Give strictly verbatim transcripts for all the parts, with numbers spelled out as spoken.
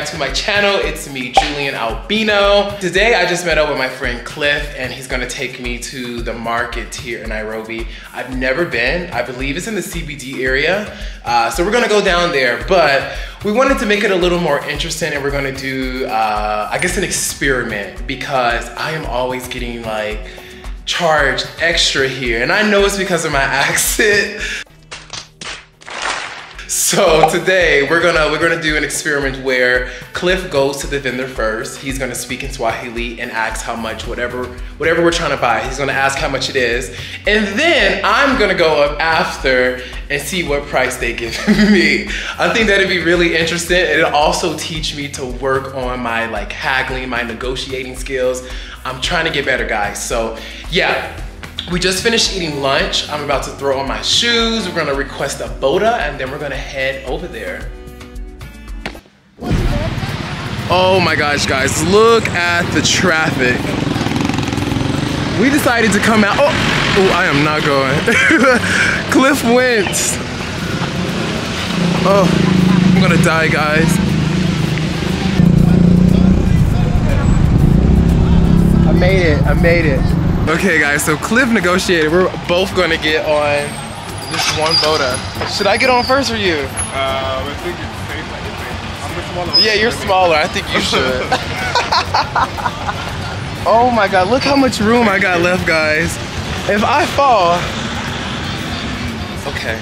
back to my channel. It's me, Julian Albino. Today I just met up with my friend Cliff and he's gonna take me to the market here in Nairobi. I've never been. I believe it's in the C B D area. Uh, so we're gonna go down there, but we wanted to make it a little more interesting and we're gonna do, uh, I guess, an experiment, because I am always getting like charged extra here. And I know it's because of my accent. So today we're gonna we're gonna do an experiment where Cliff goes to the vendor first. He's gonna speak in Swahili and ask how much whatever whatever we're trying to buy. He's gonna ask how much it is, and then I'm gonna go up after and see what price they give me. I think that'd be really interesting. It'll also teach me to work on my like haggling, my negotiating skills. I'm trying to get better, guys. So yeah. We just finished eating lunch. I'm about to throw on my shoes. We're gonna request a boda and then we're gonna head over there. Oh my gosh, guys, look at the traffic. We decided to come out. Oh, ooh, I am not going. Cliff went. Oh, I'm gonna die, guys. I made it, I made it. Okay guys, so Cliff negotiated. We're both gonna get on this one boda. Should I get on first or you? Uh, I think it's the same, like it's I'm smaller. Yeah, you're smaller. I think you should. Oh my God, look how much room I got left, guys. If I fall. Okay.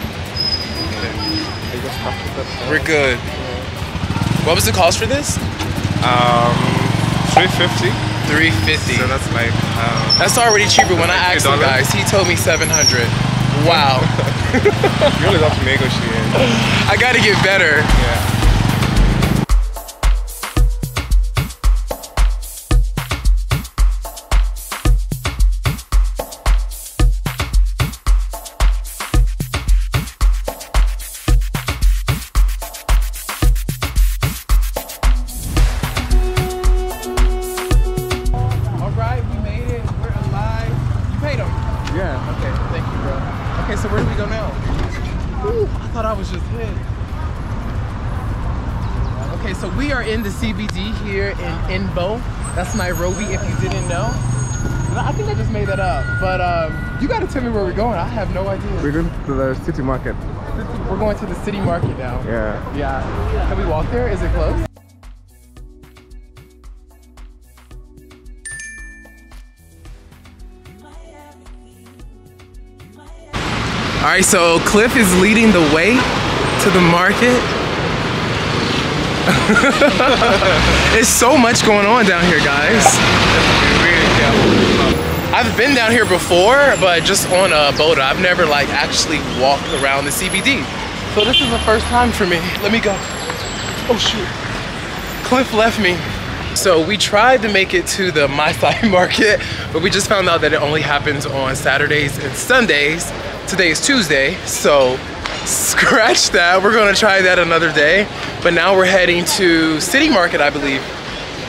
Okay. We're good. What was the cost for this? Um, three fifty. three fifty. So that's like, um, that's already cheaper. When I asked him, guys, he told me seven hundred. Wow. You really love to negotiate. I gotta get better. Yeah. That's Nairobi, if you didn't know. I think I just made that up, but um, you gotta tell me where we're going. I have no idea. We're going to the city market. We're going to the city market now. Yeah. Yeah. Can we walk there? Is it close? All right, so Cliff is leading the way to the market. There's so much going on down here, guys. I've been down here before, but just on a boda. I've never like actually walked around the C B D. So this is the first time for me. Let me go. Oh shoot, Cliff left me. So we tried to make it to the Maasai Market, but we just found out that it only happens on Saturdays and Sundays. Today is Tuesday, so scratch that. We're gonna try that another day. But now we're heading to City Market, I believe.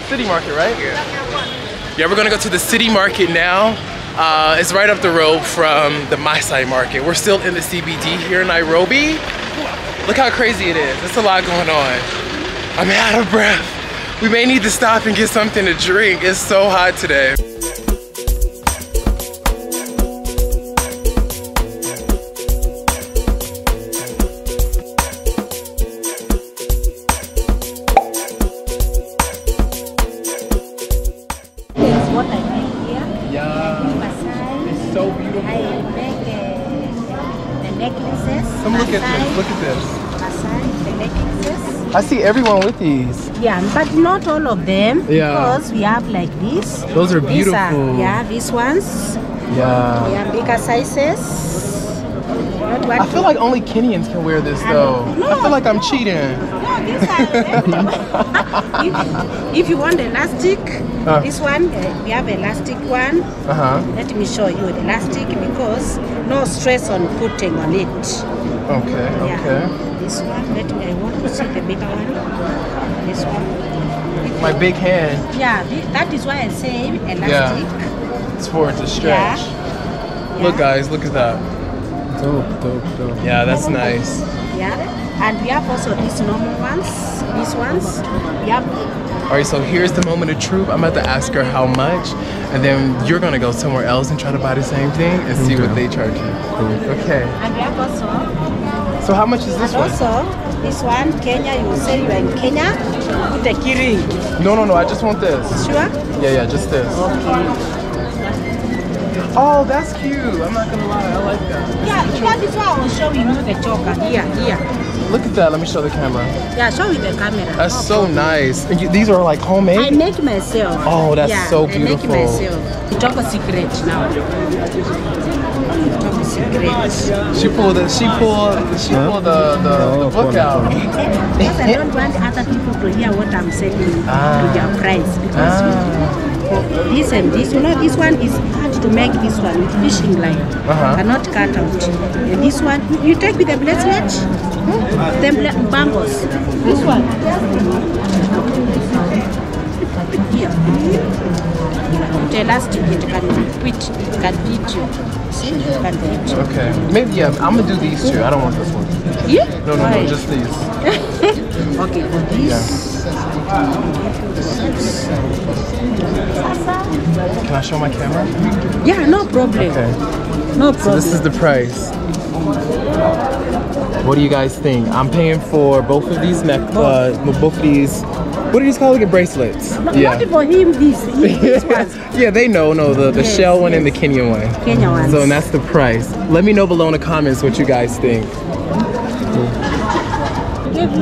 City Market, right? Yeah. Yeah, we're gonna go to the City Market now. Uh, it's right up the road from the Maasai Market. We're still in the C B D here in Nairobi. Look how crazy it is. There's a lot going on. I'm out of breath. We may need to stop and get something to drink. It's so hot today. I see everyone with these. Yeah, but not all of them. Yeah. Because we have like this. Those are beautiful. These are, yeah, these ones. Yeah. Yeah, bigger sizes. Not I feel like only Kenyans can wear this though. Um, no, I feel like I'm no. cheating. No, these are. if, if you want elastic, uh. this one, uh, we have elastic one. Uh-huh. Let me show you the elastic because no stress on putting on it. Okay, yeah. Okay. This one, let me, I want to see the bigger one. This one. My big hand. Yeah, that is why I say elastic. Yeah. It's for it to stretch. Yeah. Look, guys, look at that. Dope, dope, dope. Yeah, that's nice. Yeah. And we have also these normal ones, these ones. Yep. All right, so here's the moment of truth. I'm about to ask her how much, and then you're gonna go somewhere else and try to buy the same thing and see what they charge you. Okay. And we have also. So how much is this and one? Also, this one, Kenya, you will say you're in Kenya. With a kiri. No, no, no, I just want this. Sure? Yeah, yeah, just this. Okay. Oh, that's cute. I'm not gonna lie, I like that. Yeah, that is why I will show you the choker. Here, here. Look at that. Let me show the camera. Yeah, show me the camera. That's oh, so cool. nice. And you, these are like homemade? I make myself. Oh, that's yeah, so beautiful. I make myself. The choker secret now. Choker secret. She pulled the, she pulled, she pulled the, the, the book out. Because I don't want other people to hear what I'm saying ah. to their friends. Because ah. we, this and this, you know, this one is hard to make. This one with fishing line, uh-huh. cannot cut out. And this one, you take with the bracelet, hmm? then bangles. This one, here, the elastic, it can beat, it can beat you. See, it can beat you. Okay, maybe yeah. I'm gonna do these two. I don't want this one. Yeah. No, no, no, just these. Okay, for these. Yeah. Can I show my camera? Yeah, no problem. Okay. No problem. So this is the price. What do you guys think? I'm paying for both of these neck, uh, both of these. What do you call it? Bracelets. No, yeah. Not for him. These. These ones. Yeah, they know. No, the the yes, shell one yes. and the Kenya one. Kenya one. So and that's the price. Let me know below in the comments what you guys think.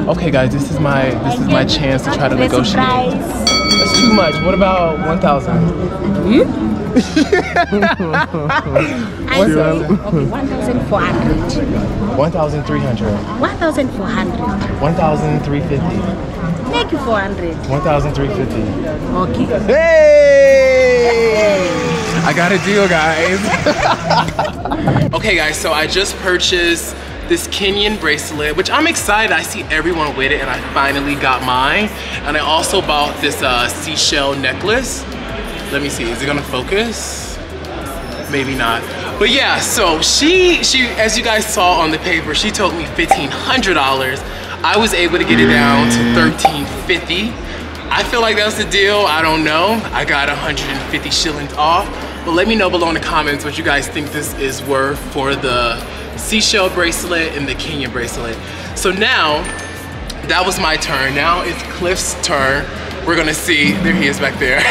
Okay guys, this is my this is my chance to try to negotiate. That's too much. What about one thousand? one thousand four hundred. one thousand three hundred. one thousand four hundred. one thousand three hundred fifty. Make it four hundred. one thousand three hundred fifty. Okay. Hey! I got a deal, guys. Okay guys, so I just purchased this Kenyan bracelet, which I'm excited. I see everyone with it and I finally got mine. And I also bought this uh, seashell necklace. Let me see, is it gonna focus? Maybe not. But yeah, so she, she, as you guys saw on the paper, she told me fifteen hundred dollars. I was able to get it down to thirteen fifty. I feel like that's the deal, I don't know. I got one hundred fifty shillings off. But let me know below in the comments what you guys think this is worth for the seashell bracelet and the Kenya bracelet. So now, that was my turn. Now it's Cliff's turn. We're gonna see, there he is back there.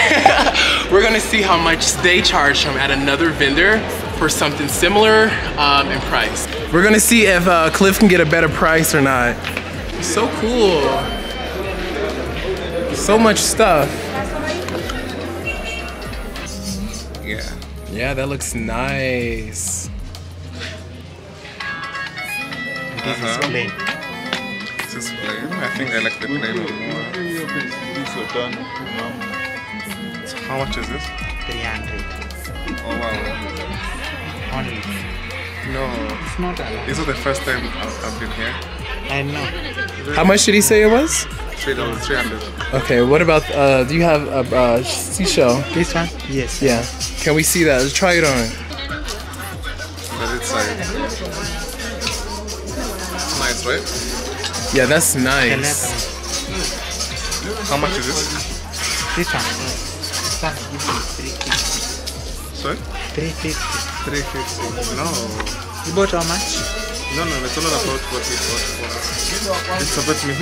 We're gonna see how much they charge him at another vendor for something similar um, in price. We're gonna see if uh, Cliff can get a better price or not. So cool. So much stuff. Yeah. Yeah, that looks nice. This uh-huh. is plain. This is plain. I think I like the plain one more. So how much is this? three hundred. Oh wow. Only. No. It's not a lot. This is the first time I've, I've been here. I know. How much did he say it was? three hundred. Okay, what about, uh, do you have a uh, seashell? This one? Yes. Yeah. Can we see that? Let's try it on. But it's like... Right? Yeah, that's nice. How much is this? This one. Sorry? three fifty. three fifty. No. You bought how much? No, no, it's not about what we bought. It's about me.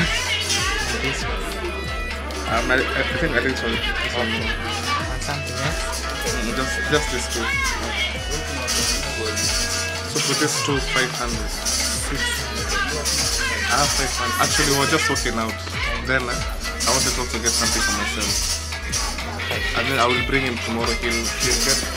This one. Um, I, I think I think so. And something else? Just, just this two. So for this two, five hundred. I have five fun. Actually, we were just walking out. Then uh, I wanted to also get something for myself. And then I will bring him tomorrow. He'll, he'll get five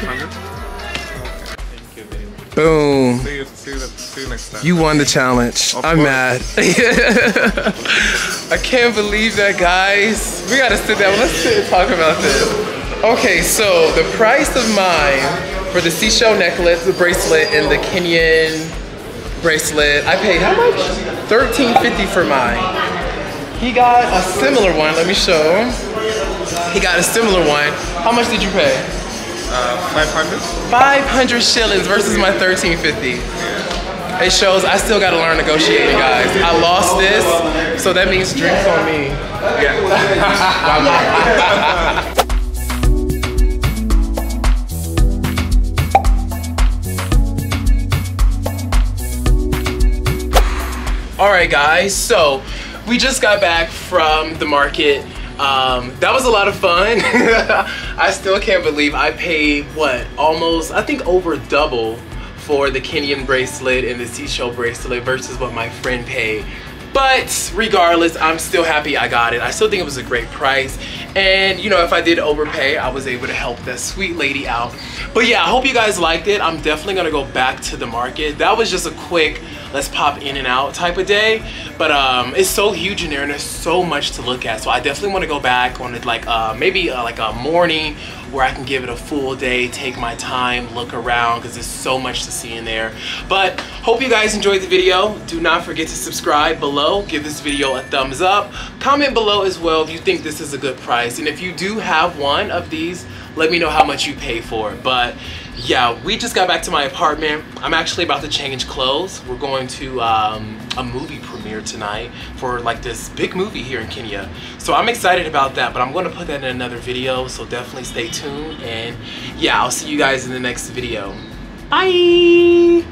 hundred. Okay. Thank you very much. Boom. See you, see you, see you next time. You won the challenge. Of I'm course. mad. I can't believe that, guys. We gotta sit down. Let's sit and talk about this. Okay, so the price of mine for the seashell necklace, the bracelet, and the Kenyan bracelet, I paid how much? thirteen fifty for mine. He got a similar one. Let me show. He got a similar one. How much did you pay? Uh, five hundred. five hundred shillings versus my thirteen fifty. Yeah. It shows I still gotta learn negotiating, guys. I lost this, so that means drinks on me. Yeah. Bye-bye. All right, guys, so we just got back from the market. Um, that was a lot of fun. I still can't believe I paid, what, almost, I think over double for the Kenyan bracelet and the seashell bracelet versus what my friend paid. But regardless, I'm still happy I got it. I still think it was a great price. And you know, if I did overpay, I was able to help that sweet lady out. But yeah, I hope you guys liked it. I'm definitely gonna go back to the market. That was just a quick, let's pop in and out type of day. But um, it's so huge in there and there's so much to look at. So I definitely wanna go back on it, like uh, maybe uh, like a morning where I can give it a full day, take my time, look around, because there's so much to see in there. But hope you guys enjoyed the video. Do not forget to subscribe below, give this video a thumbs up, comment below as well if you think this is a good price. And if you do have one of these, let me know how much you pay for it. But yeah, we just got back to my apartment. I'm actually about to change clothes. We're going to um, a movie premiere tonight for like this big movie here in Kenya. So I'm excited about that, but I'm gonna put that in another video. So definitely stay tuned. And yeah, I'll see you guys in the next video. Bye.